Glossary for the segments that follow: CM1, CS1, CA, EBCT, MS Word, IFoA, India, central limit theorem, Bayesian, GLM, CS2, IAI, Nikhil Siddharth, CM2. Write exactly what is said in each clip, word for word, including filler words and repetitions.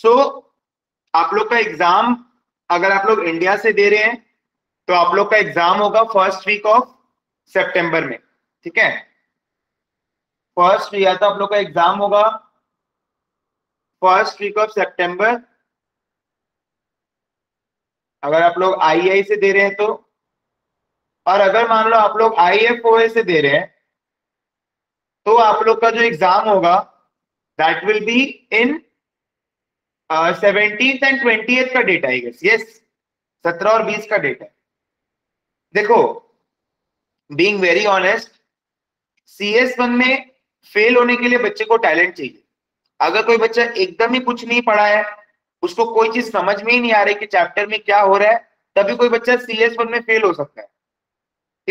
सो so, आप लोग का एग्जाम, अगर आप लोग इंडिया से दे रहे हैं तो आप लोग का एग्जाम होगा फर्स्ट वीक ऑफ सितंबर में, ठीक है। फर्स्ट वीक या तो आप लोग का एग्जाम होगा फर्स्ट वीक ऑफ सितंबर। अगर आप लोग आई आई से दे रहे हैं तो, और अगर मान लो आप लोग आई एफ ओ ए से दे रहे हैं तो आप लोग का जो एग्जाम होगा that will be in seventeen and twenty का डेट आई गेस, यस सत्रह और बीस का डेट है। देखो being very honest, C S one में फेल होने के लिए बच्चे को टैलेंट चाहिए। अगर कोई बच्चा एकदम ही कुछ नहीं पढ़ा है, उसको कोई चीज समझ में ही नहीं आ रही कि चैप्टर में क्या हो रहा है, तभी कोई बच्चा सी एस वन में फेल हो सकता है।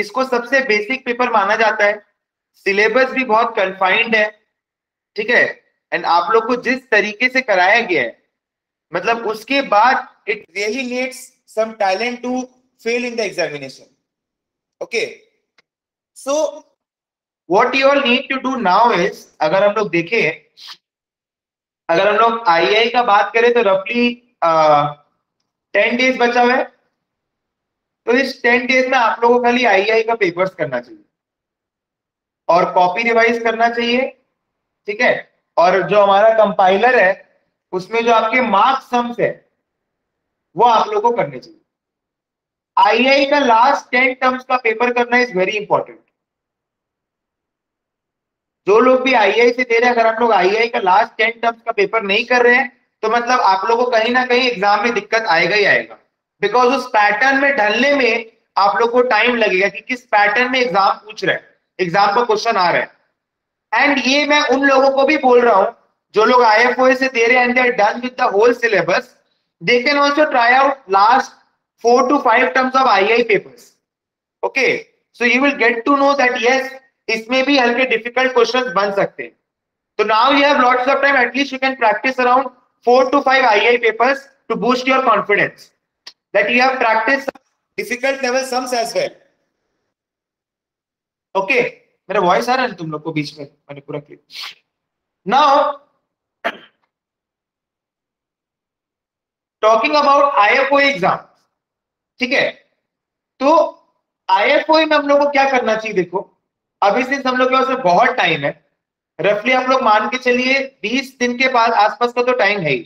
इसको सबसे बेसिक पेपर माना जाता है, सिलेबस भी बहुत कन्फाइंड है, ठीक है। एंड आप लोग को जिस तरीके से कराया गया है, मतलब उसके बाद it really needs some talent to fail in the examination, okay. So what you all need to do now is, अगर हम लोग देखें, अगर हम लोग आई आई का बात करें तो रफली टेन डेज बचा हुआ है, तो इस टेन डेज में आप लोगों को खाली आई आई का पेपर्स करना चाहिए और कॉपी रिवाइज करना चाहिए, ठीक है। और जो हमारा कंपाइलर है उसमें जो आपके मार्क सम्स है वो आप लोगों को करने चाहिए। आई आई का लास्ट टेन टर्म्स का पेपर करना इज वेरी इंपॉर्टेंट। जो लोग भी आई आई से दे रहे हैं, अगर आप लोग आई आई का लास्ट टेन टर्म्स का पेपर नहीं कर रहे हैं तो मतलब आप लोगों को कहीं ना कहीं एग्जाम में दिक्कत आएगा ही आएगा, बिकॉज उस पैटर्न में ढलने में आप लोग को टाइम लगेगा कि किस पैटर्न में एग्जाम पूछ रहा है, एग्जाम का क्वेश्चन आ रहा है। एंड ये मैं उन लोगों को भी बोल रहा हूं जो लोग आई एफ ओ ए से दे रहे हैं and they are done with the whole syllabus, they can also try out last four to five terms of I I papers, okay. So you will get to know that yes, इसमें भी हल्के difficult questions बन सकते हैं। तो now you have lots of time, at least you can practice around four to five I I papers to boost your confidence that you have practice difficult level sums as well, okay. मेरा voice आ रहा है तुम लोग को बीच में, मैंने पूरा clear. Now talking about I F O A exam, ठीक है। तो आई एफ ओ ए में हम लोग को क्या करना चाहिए, देखो अभी सिर्फ हम लोग के पास बहुत टाइम है, रफली आप लोग मान के चलिए बीस दिन के बाद आसपास का तो टाइम है ही,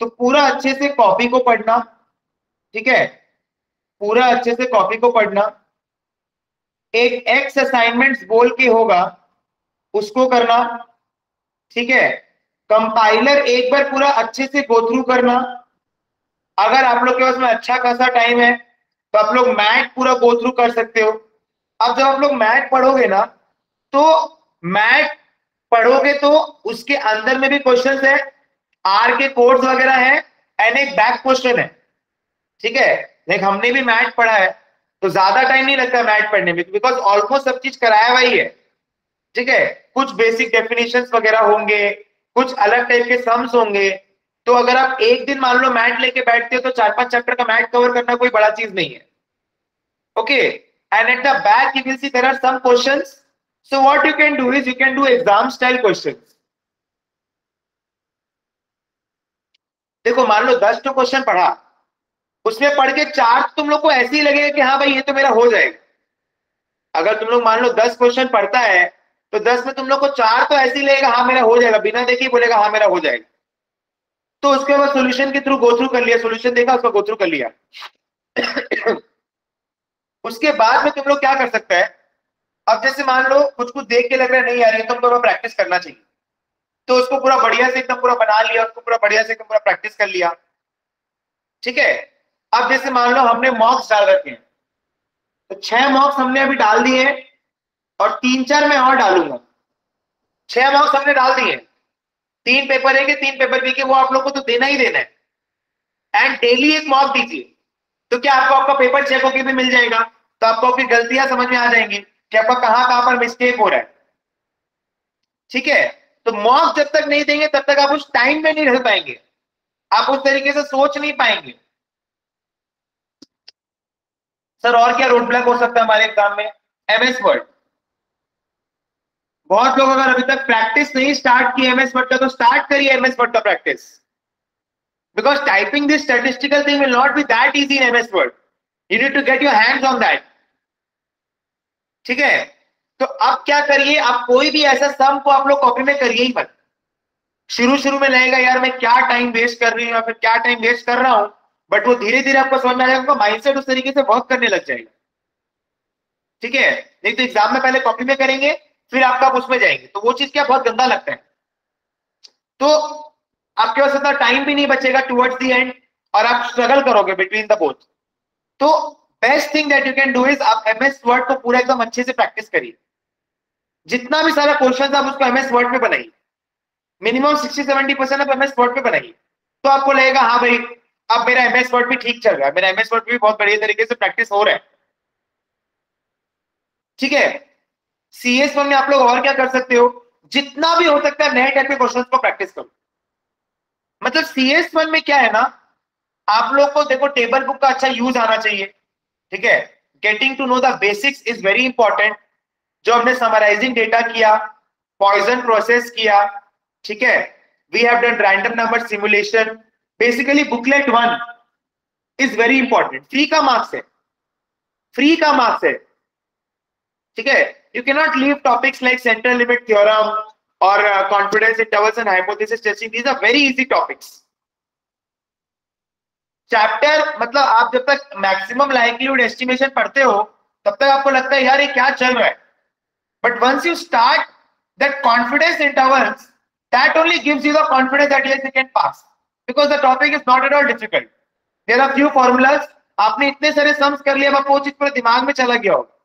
तो पूरा अच्छे से कॉपी को पढ़ना, ठीक है, पूरा अच्छे से कॉपी को पढ़ना। एक एक्स असाइनमेंट्स बोल के होगा उसको करना, ठीक है। कंपाइलर एक बार पूरा अच्छे से गो थ्रू करना। अगर आप लोग के पास में अच्छा खासा टाइम है तो आप लोग मैट पूरा गो थ्रू कर सकते हो। अब जब आप लोग मैट पढ़ोगे ना, तो मैट पढ़ोगे तो उसके अंदर में भी क्वेश्चंस है, आर के कोड्स वगैरह है एंड एक बैक क्वेश्चन है, ठीक है। लाइक हमने भी मैट पढ़ा है तो ज्यादा टाइम नहीं लगता मैथ पढ़ने में, बिकॉज ऑलमोस्ट सब चीज कराया हुआ ही है, ठीक है। कुछ बेसिक डेफिनेशंस वगैरह होंगे, कुछ अलग टाइप के सम्स होंगे, तो अगर आप एक दिन मान लो मैथ लेके बैठते हो तो चार पांच चैप्टर का मैथ कवर करना कोई बड़ा चीज नहीं है, okay. And at the back you will see there are some questions, so what you can do is you can do exam style questions. देखो मान लो दस तो क्वेश्चन पढ़ा, उसमें पढ़ के चार तुम लोग को ऐसे ही लगेगा कि हाँ भाई ये तो मेरा हो जाएगा। अगर तुम लोग मान लो दस क्वेश्चन पढ़ता है तो दस में तुम लोग को चार तो ऐसे ही लगेगा हाँ मेरा हो जाएगा, बिना देखे बोलेगा हाँ मेरा हो जाएगा। तो उसके बाद सॉल्यूशन के थ्रू गो थ्रू कर लिया, सॉल्यूशन देखा उसका गो थ्रू कर लिया। उसके बाद में तुम लोग क्या कर सकते हैं, अब जैसे मान लो कुछ कुछ देख के लग रहा है नहीं यार ये तो हम लोग प्रैक्टिस करना चाहिए, तो उसको पूरा बढ़िया से एकदम पूरा बना लिया, उसको पूरा बढ़िया से एकदम पूरा प्रैक्टिस कर लिया, ठीक है। अब जैसे मान लो हमने मॉक्स डाल रखे हैं, तो छह मॉक्स हमने अभी डाल दिए हैं और तीन चार मैं और डालूंगा। छह मॉक्स हमने डाल दिए, तीन पेपर ए के तीन पेपर बी के, वो आप लोग को तो देना ही देना है। एंड डेली एक मॉक दीजिए, तो क्या आपको आपका पेपर चेक होके भी मिल जाएगा, तो आपको आपकी गलतियां समझ में आ जाएंगी कि आपका कहाँ कहाँ पर मिस्टेक हो रहा है, ठीक है। तो मॉक्स जब तक नहीं देंगे तब तक आप उस टाइम में नहीं ढल पाएंगे, आप उस तरीके से सोच नहीं पाएंगे। सर और क्या रोड ब्लॉक हो सकता है हमारे एग्जाम में, एमएस वर्ड। बहुत लोग अगर अभी तक प्रैक्टिस नहीं स्टार्ट की एमएस वर्ड का, तो स्टार्ट करिए एमएस वर्ड का practice. because typing this statistical thing will not be that easy in M S Word. You need to get your hands on that. ठीक है, तो अब क्या करिए, आप कोई भी ऐसा सम को आप लोग कॉपी में करिए ही मत। शुरू शुरू में लगेगा यार मैं क्या टाइम वेस्ट कर रही हूँ या फिर क्या टाइम वेस्ट कर रहा हूँ, बट वो धीरे धीरे आपको समझ में आ जाएगा, माइंडसेट उस तरीके से वर्क करने लग जाएगा। ठीक है, नहीं तो एग्जाम में पहले कॉपी में करेंगे फिर आपका उसमें जाएंगे, तो वो चीज क्या बहुत गंदा लगता है। तो आपके पास इतना टाइम भी नहीं बचेगा टुवर्ड्स द एंड और आप स्ट्रगल करोगे बिटवीन द बोथ। तो best thing that you can do is आप एमएस वर्ड को पूरा एकदम अच्छे से प्रैक्टिस करिए, जितना भी सारा क्वेश्चन आप उसको एमएस वर्ड में बनाइए, मिनिमम सिक्सटी सेवेंटी परसेंट आप एमएस वर्ड पे बनाइए, तो आपको लगेगा हाँ भाई अब मेरा एमएस वर्ड भी ठीक चल रहा है, मेरा एमएस वर्ड भी बहुत बढ़िया तरीके से प्रैक्टिस हो रहा है। ठीक है, सी एस वन में आप लोग और क्या कर सकते हो, जितना भी हो सकता है नए टाइप के क्वेश्चंस को प्रैक्टिस करो। मतलब सी एस वन में क्या है ना, आप लोग को देखो टेबल बुक का अच्छा यूज आना चाहिए। ठीक है, getting to know the basics is very important. जो हमने समराइजिंग डेटा किया, पॉइजन प्रोसेस किया, ठीक है, we have done random number simulation, basically booklet one is very important. Free का मार्क्स है, फ्री का मार्क्स है। ठीक है, you can not leave topics like central limit theorem और confidence intervals and hypothesis testing, these are very easy topics. Chapter मतलब आप जब तक मैक्सिमम लाइक्लीहुड एस्टिमेशन पढ़ते हो तब तक आपको लगता है यार ये क्या चल रहा है, but once you start that confidence intervals, that only gives you the confidence that yes you can pass, because the topic is not at all difficult. There are few formulas, आपने इतने सारे सम्स कर लिए, अब आपको चीज पूरे दिमाग में चला गया होगा,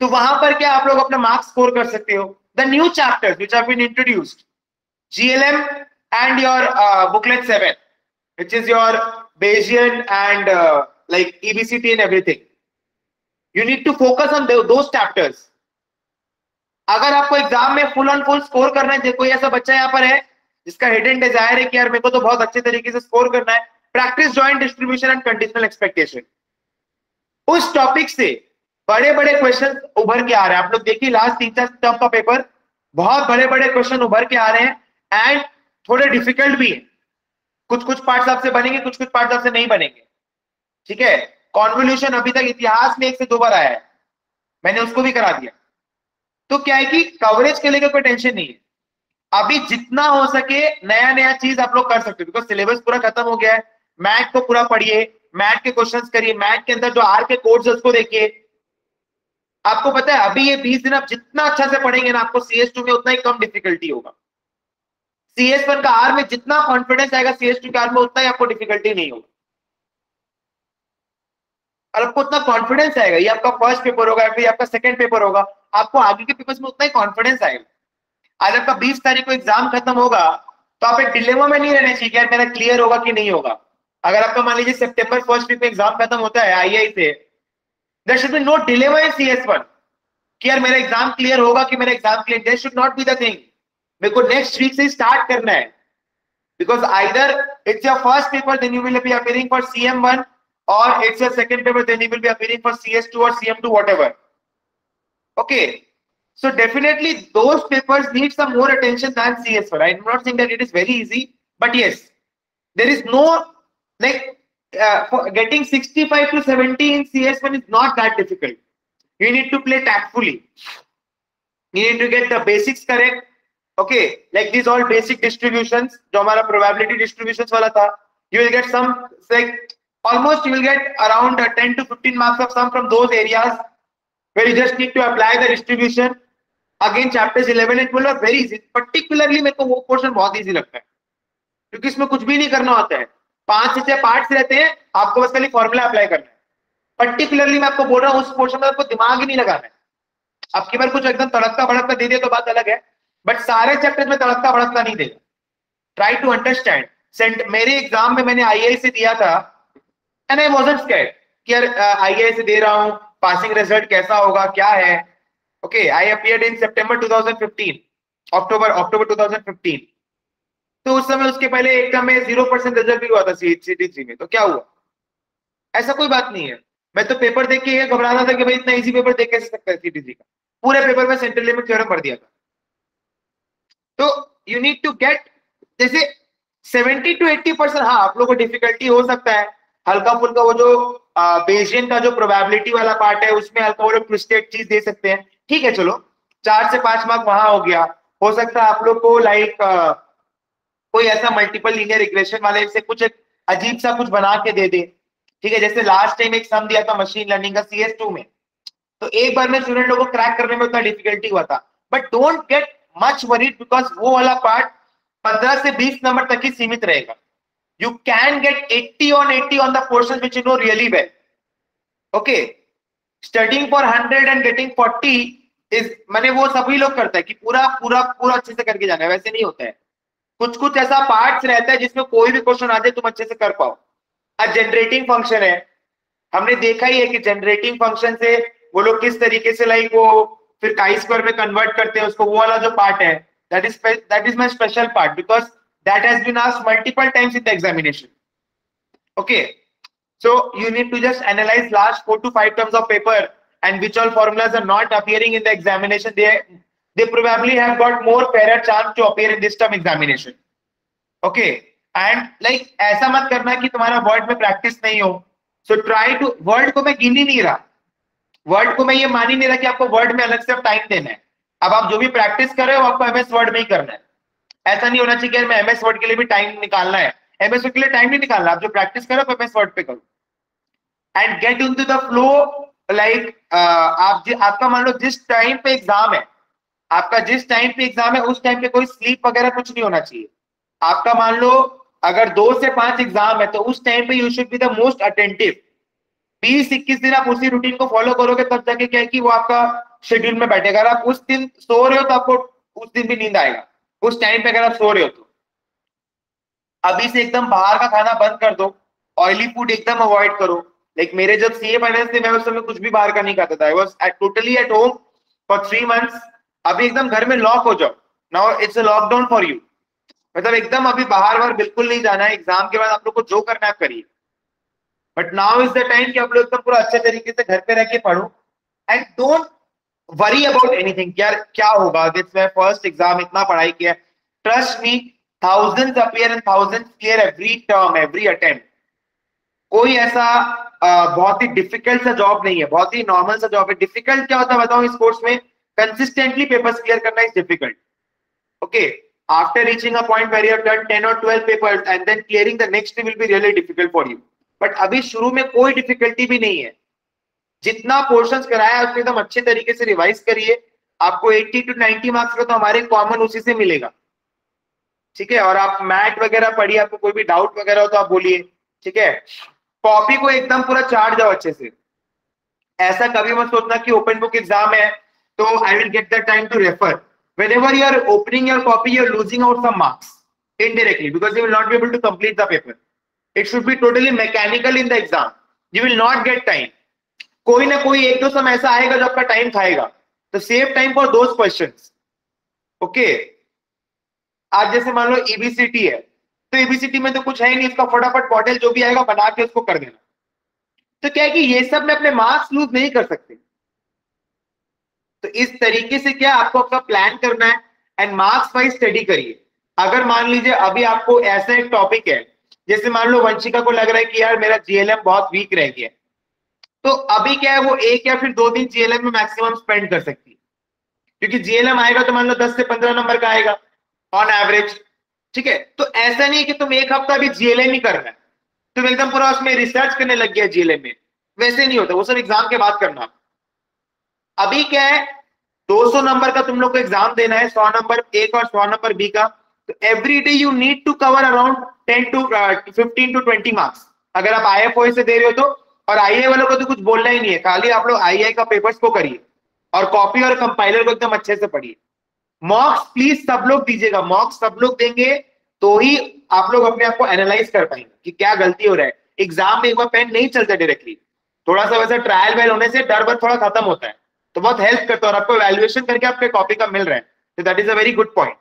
तो वहां पर क्या आप लोग अपना मार्क्स स्कोर कर सकते हो। The new chapters which have been introduced, G L M and your uh, booklet seven, which is your Bayesian and uh, like E B C T and everything. You need to focus on those chapters. अगर आपको exam में full on full score करना है, देखो ऐसा बच्चा यहाँ पर है जिसका हिडन डिजायर है कि यार मेरे को तो बहुत अच्छे तरीके से स्कोर करना है, practice joint distribution and conditional expectation, उस टॉपिक से बड़े बड़े क्वेश्चन उभर के आ रहे हैं। आप लोग देखिए लास्ट तीन चार टर्म का पेपर बहुत बड़े बड़े क्वेश्चन उभर के आ रहे हैं एंड थोड़े डिफिकल्ट भी है, कुछ कुछ पार्ट आपसे बनेंगे, कुछ कुछ पार्ट आपसे नहीं बनेंगे। ठीक है, कॉन्वोल्यूशन अभी तक इतिहास में एक से दो बार आया है, मैंने उसको भी करा दिया। तो क्या है कि कवरेज के लेकर कोई टेंशन नहीं है, अभी जितना हो सके नया नया चीज आप लोग कर सकते हो, बिकॉज सिलेबस पूरा खत्म हो गया है। मैथ को पूरा पढ़िए, मैथ के क्वेश्चंस करिए, मैथ के अंदर जो आर के कोड्स है उसको देखिए। आपको पता है अभी ये बीस दिन आप जितना अच्छा से पढ़ेंगे ना, आपको सी एस टू में उतना ही कम डिफिकल्टी होगा। सी एस वन का आर में जितना कॉन्फिडेंस आएगा, सी एस टू के आर में उतना ही आपको डिफिकल्टी नहीं होगा, और आपको उतना कॉन्फिडेंस आएगा। ये आपका फर्स्ट पेपर होगा, फिर आपका सेकेंड पेपर होगा, आपको आगे के पेपर्स में उतना ही कॉन्फिडेंस आएगा। आज आपका बीस तारीख को एग्जाम खत्म होगा, तो आप एक डिलेमा में नहीं रहना चाहिए कि यार मेरा क्लियर होगा कि नहीं होगा। अगर आपका मान लीजिए सितंबर फर्स्ट वीक में एग्जाम खत्म होता है आई आई से, there should be no dilemma in C S one कि यार मेरा एग्जाम क्लियर होगा कि मेरा exam clear, there should not be the thing. मेरे को नेक्स्ट वीक से स्टार्ट करना है, because either it's your first paper then you will be appearing for C M one और it's your second paper then you will be appearing for C S two और C M two, whatever. Okay, so definitely those papers need some more attention than C S one. I am not saying that it is very easy, but yes, there is no like uh, for getting sixty-five to seventy in C S one is not that difficult. You need to play tactfully. You need to get the basics correct. Okay, like these all basic distributions, जो हमारा probability distributions वाला था, you will get some like almost you will get around ten to fifteen marks of some from those areas. Where you just need to apply the distribution. Again, chapters eleven and twelve are very easy. Particularly मेरे को वो portion बहुत easy लगता है, क्योंकि इसमें कुछ भी नहीं करना होता है। पांच से छह पार्ट्स रहते हैं, आपको बस खाली फॉर्मूला अप्लाई करना है। पर्टिकुलरली मैं आपको बोल रहा हूँ, उस पोर्शन में आपको दिमाग ही नहीं लगाना है। आपकी बार कुछ एकदम तड़कता भड़कता दे दिया तो बात अलग है, बट सारे चैप्टर में तड़कता भड़कता नहीं देगा। Try to understand. मेरे एग्जाम में मैंने आई आई से दिया था एंड आई वाज़न्ट स्कैर्ड कि यार आई आई से दे रहा हूँ, पासिंग रिजल्ट कैसा होगा क्या है। ओके, आई अपीयर्ड इन सितंबर दो हज़ार पंद्रह, अक्टूबर अक्टूबर दो हज़ार पंद्रह। तो उस समय उसके पहले एक टर्म में ज़ीरो परसेंट रिजल्ट भी हुआ था सी टी थ्री में, तो क्या हुआ, ऐसा कोई बात नहीं है। मैं तो पेपर देख के घबरा रहा था कि भाई इतना इजी पेपर देख कैसे सकता है सी टी थ्री का, पूरे पेपर में सेंट्रल लिमिट थ्योरम पढ़ दिया था। तो यू नीड टू गेट, जैसे सेवेंटी टू एटी परसेंट। हाँ, आप लोग को डिफिकल्टी हो सकता है हल्का फुल्का, वो जो बेसियन का जो प्रोबेबिलिटी वाला पार्ट है उसमें हल्का वो लोग ट्विस्टेड चीज दे सकते हैं, ठीक है। चलो चार से पांच मार्क वहां हो गया। हो सकता है आप लोग को लाइक कोई ऐसा मल्टीपल लीनियर रिग्रेशन वाले से कुछ एक अजीब सा कुछ बना के दे दे, ठीक है। जैसे लास्ट टाइम एक सम दिया था मशीन लर्निंग का सी एस टू में, तो एक बार में स्टूडेंट लोगों को क्रैक करने में उतना डिफिकल्टी हुआ था। But don't get much worried because वो वाला पार्ट पंद्रह से बीस नंबर तक ही सीमित रहेगा। You can get eighty on eighty on the portion which you know really well. Okay, studying for hundred and getting forty is, मैंने वो सभी लोग करता है कि पूरा पूरा पूरा अच्छे से करके जाना है, वैसे नहीं होता है। कुछ कुछ ऐसा पार्ट्स रहता है जिसमें कोई भी क्वेश्चन आ जाए तुम अच्छे से कर पाओ। अब जनरेटिंग फंक्शन है, हमने देखा ही है कि जनरेटिंग फंक्शन से वो लोग किस तरीके से लाइक वो फिर काई स्क्वायर में कन्वर्ट करते हैं उसको। वो वाला जो पार्ट है that is that is my special part because that has been asked multiple times in the examination. Okay, so you need to just analyse last four to five terms of paper and which all formulas are not appearing in the examination, they they probably have got more fairer chance to appear in this term examination. Okay, and like ऐसा मत करना कि तुम्हारा word में practice नहीं हो। So try to, word को मैं गिन ही नहीं रहा, वर्ड को मैं ये मान ही नहीं रहा कि आपको वर्ड में अलग से टाइम देना है। अब आप जो भी प्रैक्टिस कर रहे हो आपको एमएस वर्ड में ही करना है। ऐसा नहीं होना चाहिए कि मैं एमएस वर्ड के लिए भी टाइम निकालना है। एमएस वर्ड के लिए टाइम नहीं निकालना, आप जो प्रैक्टिस करो आप एमएस वर्ड पे करो and get into the flow. Like आप जी, आपका मान लो जिस टाइम पे एग्जाम है, आपका जिस टाइम पे एग्जाम है उस टाइम पे कोई स्लीप वगैरह कुछ नहीं होना चाहिए। आपका मान लो अगर दो से पांच एग्जाम है तो उस टाइम पे you should be the most attentive. बीस इक्कीस दिन आप उसी रूटीन को फॉलो करोगे तब जाके क्या है कि वो आपका शेड्यूल में बैठेगा। अगर आप उस दिन सो रहे हो तो आपको उस दिन भी नींद आएगा, उस टाइम पे अगर आप सो रहे हो तो। अभी से एकदम बाहर का खाना बंद कर दो, ऑयली फूड एकदम अवॉइड करो। लाइक मेरे जब सीए फाइनेंस थे मैं उस समय कुछ भी बाहर का नहीं खाता था। I was totally at home for three months. अभी एकदम घर में लॉक हो जाओ, now it's a lockdown for you. मतलब एकदम अभी बाहर बाहर बिल्कुल नहीं जाना है। एग्जाम के बाद आप लोग को जो करना है आप करिए, but now is the time कि आप लोग एकदम पूरा अच्छे तरीके से घर पे रह के पढ़ो and don't worry about anything. यार क्या होगा, दिस माय फर्स्ट एग्जाम, इतना पढ़ाई किया। Trust me, thousands appear and thousands clear every term, every attempt. कोई ऐसा आ, बहुत ही डिफिकल्ट सा जॉब नहीं है, बहुत ही नॉर्मल सा जॉब है। डिफिकल्ट क्या होता है बताऊं, इस कोर्स में consistently papers clear karna is difficult. Okay, after reaching a point where you have done ten or twelve papers and then clearing the next will be really difficult for you. But abhi shuru mein koi difficulty bhi nahi hai, jitna portions karaya hai usme tum acche tarike se revise kariye. Aapko eighty to ninety marks ka to hamare common usi se milega, theek hai. Aur aap math wagera padhiye, aapko koi bhi doubt wagera ho to aap boliye, theek hai. Copy ko ekdam pura chart jao acche se. Aisa kabhi mat sochna ki open book exam hai तो I will get the time to refer. Whenever you are opening your copy, you are losing out some marks indirectly because you will not be able to complete the paper. It should be totally mechanical in the exam. You will not get time. कोई ना कोई एक दो सम ऐसा आएगा जो आपका time खाएगा. तो save time for those questions. Okay. आज जैसे मान लो E B C T है, तो E B C T में तो कुछ है नहीं, उसका फटाफट मॉडल जो भी आएगा बना के उसको कर देना. तो क्या है कि ये सब में अपने मार्क्स लूज नहीं कर सकते. तो इस तरीके से क्या आपको आपका प्लान करना है एंड मार्क्स वाइज स्टडी करिए. अगर मान लीजिए अभी आपको ऐसा एक टॉपिक है, जैसे मान लो वंशिका को लग रहा है कि यार मेरा जीएलएम बहुत वीक रह गया, तो अभी क्या है वो एक या फिर दो दिन जीएलएम में मैक्सिमम स्पेंड कर सकती है, क्योंकि जीएलएम आएगा तो मान लो दस से पंद्रह नंबर का आएगा ऑन एवरेज, ठीक है. तो ऐसा नहीं है कि तुम एक हफ्ता अभी जीएलएम ही करना है, तुम एकदम पूरा उसमें रिसर्च करने लग गया जीएलएम में, वैसे नहीं होता, वो सब एग्जाम के बाद करना. अभी क्या है दो सौ नंबर का तुम लोग को एग्जाम देना है, सौ नंबर ए का और सौ नंबर बी का. तो every day you need to cover around ten to fifteen to twenty marks अगर आप आईएफओए से दे रहे हो तो. और आईएआई वालों को तो कुछ बोलना ही नहीं है, खाली आप लोग आईएआई का पेपर्स को करिए और कॉपी और कंपाइलर को एकदम अच्छे से पढ़िए. मॉक्स प्लीज सब लोग दीजिएगा, मॉक्स सब लोग देंगे तो ही आप लोग अपने आप को एनालाइज कर पाएंगे कि क्या गलती हो रहा है. एग्जाम में एक बार पेन नहीं चलता डायरेक्टली, थोड़ा सा वैसा ट्रायल वायल होने से डर बहुत थोड़ा खत्म होता है, तो बहुत हेल्प करता है. और आपको वैल्यूएशन करके आपके कॉपी का मिल रहा है, तो that is a very good point.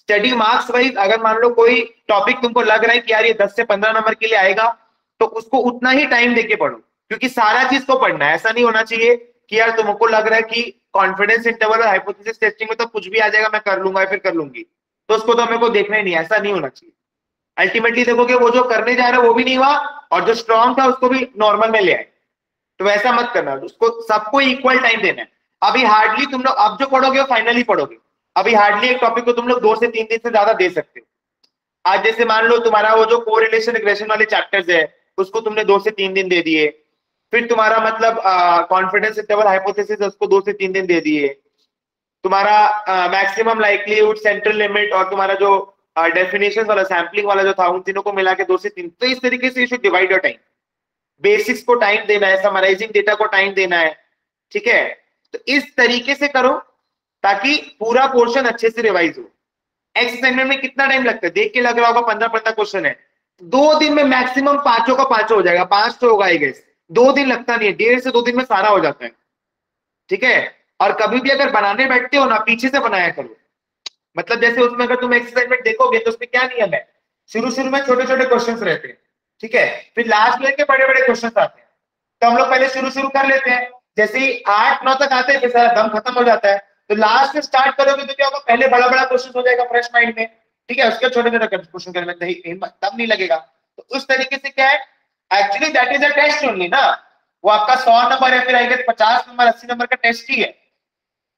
Study marks wise अगर मान लो कोई टॉपिक तुमको लग रहा है कि यार ये दस से पंद्रह नंबर के लिए आएगा, तो उसको उतना ही टाइम देके पढ़ो, क्योंकि सारा चीज को पढ़ना है. ऐसा नहीं होना चाहिए कि यार तुमको लग रहा है कि कॉन्फिडेंस इंटरवल और हाइपोथेसिस टेस्टिंग में तो कुछ भी आ जाएगा, मैं कर लूंगा या फिर कर लूंगी. तो उसको तो हमें को देखना ही नहीं, ऐसा नहीं होना चाहिए। अल्टीमेटली देखोगे वो जो करने जा रहा है वो भी नहीं हुआ और जो स्ट्रॉन्ग था उसको भी नॉर्मल में ले आए, तो वैसा मत करना, उसको सबको इक्वल टाइम देना है। अभी हार्डली तुम लोग अब जो पढ़ोगे वो फाइनली पढ़ोगे, अभी हार्डली एक टॉपिक को तुम लोग दो से तीन दिन से ज्यादा दे सकते हो। आज जैसे मान लो तुम्हारा वो जो कोरिलेशन रिग्रेशन वाले चैप्टर्स है उसको तुमने दो से तीन दिन दे दिए, फिर तुम्हारा मतलब कॉन्फिडेंस इंटरवल हाइपोथेसिस उसको दो से तीन दिन दे दिए, तुम्हारा मैक्सिमम लाइक्लीहुड सेंट्रल लिमिट और तुम्हारा जो डेफिनेशन uh, वाला सैम्पलिंग वाला जो था उन तीनों को मिला के दो से तीन। तो इस तरीके से you should divide your time, basics को टाइम देना है, समराइजिंग डेटा को टाइम देना है, ठीक है। तो इस तरीके से करो ताकि पूरा पोर्शन अच्छे से रिवाइज हो। एक्सपेरिमेंट में कितना टाइम लगता है, देख के लग रहा होगा पंद्रह पंद्रह क्वेश्चन है, दो दिन में मैक्सिमम पांचों का पांचों हो जाएगा, पांच तो होगा आई गेस, दो दिन लगता नहीं है, डेढ़ से दो दिन में सारा हो जाता है, ठीक है। और कभी भी अगर बनाने बैठते हो ना पीछे से बनाया करो, मतलब जैसे उसमें अगर तुम एक्सरसाइज देखोगे तो उसमें क्या नियम है, शुरू शुरू में छोटे छोटे क्वेश्चंस रहते हैं, ठीक है, फिर लास्ट में के बड़े बड़े क्वेश्चंस आते हैं। तो हम लोग पहले शुरू शुरू कर लेते हैं, जैसे ही आठ नौ तक आते हैं फिर सारा दम खत्म हो जाता है। तो लास्ट में स्टार्ट करोगे तो क्या होगा, पहले बड़ा बड़ा क्वेश्चन हो जाएगा फ्रेश माइंड में, ठीक है, उसके छोटे छोटे क्वेश्चन करने में हिम्मत दम नहीं लगेगा। तो उस तरीके से क्या है actually, that is a test only ना, वो आपका सौ नंबर या फिर आई गेस पचास नंबर अस्सी नंबर का टेस्ट ही है।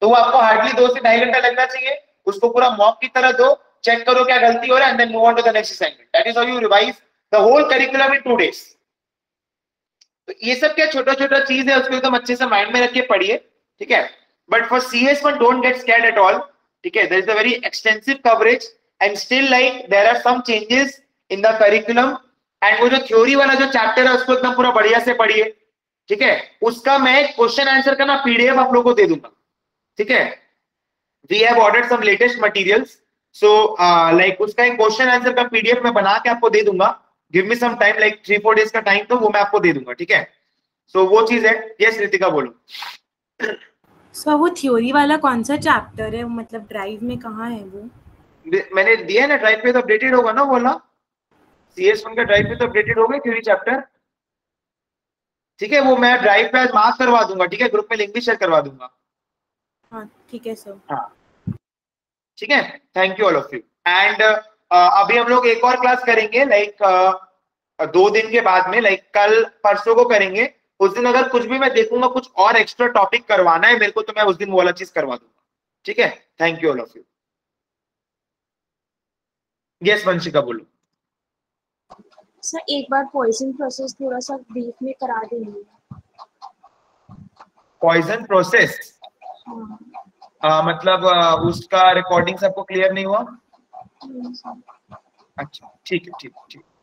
तो वो आपको हार्डली दो से ढाई घंटा लगना चाहिए, उसको पूरा मॉक की तरह दो, चेक करो क्या गलती हो रहा है and then move on to the next assignment. That is how you revise the whole curriculum in two days. तो ये सब क्या छोटा छोटा चीज है, उसको एकदम अच्छे से माइंड में रख के पढ़िए, ठीक है। But for C S one don't get scared at all, ठीक है, there is a very extensive coverage and still like there are some changes in the curriculum. And वो जो थ्योरी वाला जो चैप्टर है उसको एकदम पूरा बढ़िया से पढ़िए, ठीक है। उसका मैं क्वेश्चन आंसर का ना पीडीएफ आप लोगों को दे दूंगा, ठीक है। We have ordered some latest materials, so uh, like उसका एक क्वेश्चन आंसर का पीडीएफ मैं बना के आपको दे दूंगा। Give me some time, like three four days का टाइम, तो वो मैं आपको दे दूंगा, ठीक है। So वो चीज है। Yes रितिका बोलो। So वो थ्योरी वाला कौन सा चैप्टर है, मतलब ड्राइव में कहाँ है वो? मैंने दिया ना ड्राइव पे, तो अपडेटेड होगा ना बोला, सी एस वन का ड्राइव पे तो अपडेटेड होगा थ्योरी चैप्टर, ठीक है। वो मैं ड्राइव पे मार्क करवा दूंगा, ठीक है, ग्रुप में लिंक भी शेयर करवा दूंगा। हाँ ठीक है सर, हाँ ठीक है, thank you all of you. And अभी हम लोग एक और क्लास करेंगे लाइक like, uh, दो दिन के बाद में, लाइक like, कल परसों को करेंगे। उस दिन अगर कुछ भी मैं देखूंगा कुछ और एक्स्ट्रा टॉपिक करवाना है मेरे को, तो मैं उस दिन वो वाला चीज करवा दूंगा, ठीक है। Thank you all of you. Yes Vanshika बोलो। सर एक बार पॉइजन प्रोसेस थोड़ा सा ब्रीफ में करा देंगे। पॉइजन प्रोसेस आ, मतलब आ, उसका रिकॉर्डिंग सबको क्लियर नहीं हुआ? अच्छा ठीक है, ठीक ठीक।